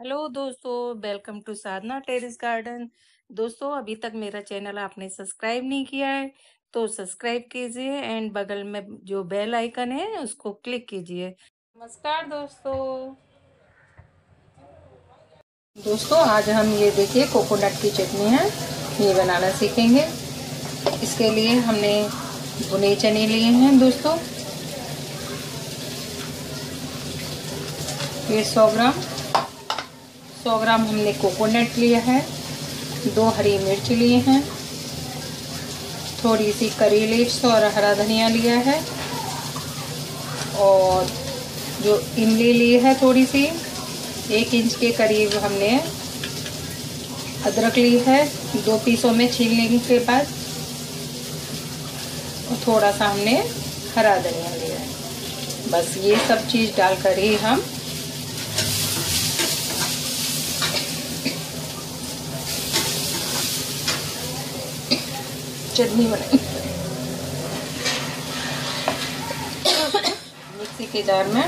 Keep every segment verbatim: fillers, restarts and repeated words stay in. Hello दोस्तों, welcome to Sadhana terrace garden. दोस्तों, अभी तक मेरा चैनल आपने सब्सक्राइब नहीं किया है तो सब्सक्राइब कीजिए एंड बगल में जो बेल आइकन है उसको क्लिक कीजिए। नमस्कार दोस्तों दोस्तों आज हम ये देखिए कोकोनट की चटनी है, ये बनाना सीखेंगे। इसके लिए हमने भुने चने लिए हैं दोस्तों, ये सौ ग्राम सौ ग्राम हमने कोकोनट लिया है, दो हरी मिर्च लिए हैं, थोड़ी सी करी लीव्स और हरा धनिया लिया है, और जो इमली ली है थोड़ी सी, एक इंच के करीब हमने अदरक ली है दो पीसों में छीलने के बाद, और थोड़ा सा हमने हरा धनिया लिया है। बस ये सब चीज़ डालकर ही हम चटनी बनाई। मिक्सी के जार में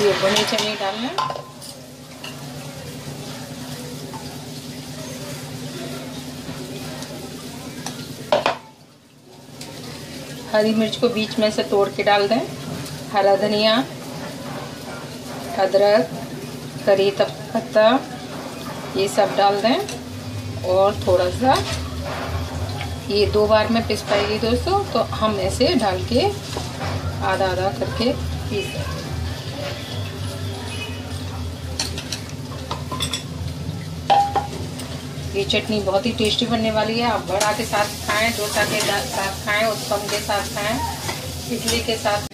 ये भुने चने डालना, हरी मिर्च को बीच में से तोड़ के डाल दें, हरा धनिया, अदरक, करी पत्ता ये सब डाल दें, और थोड़ा सा ये दो बार में पिस पाएगी दोस्तों, तो हम ऐसे डाल के आधा आधा करके पीस देंगे। ये चटनी बहुत ही टेस्टी बनने वाली है। आप बड़ा के साथ खाएं, डोसा के साथ खाएं, उत्पम के साथ खाएं, इडली के साथ।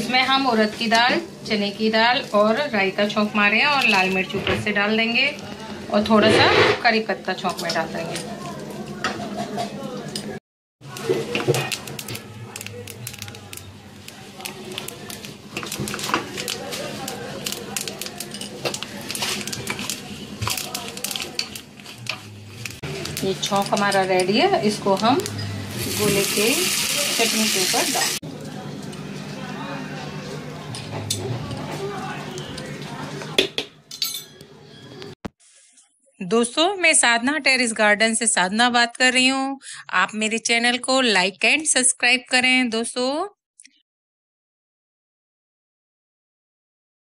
इसमें हम उड़द की दाल, चने की दाल और राई का छौंक मारे हैं, और लाल मिर्च ऊपर से डाल देंगे, और थोड़ा सा करी पत्ता छौंक में डाल देंगे। ये छौंक हमारा रेडी है, इसको हम गोले के चटनी के ऊपर डाल। दोस्तों, मैं साधना टेरेस गार्डन से साधना बात कर रही हूँ। आप मेरे चैनल को लाइक एंड सब्सक्राइब करें दोस्तों।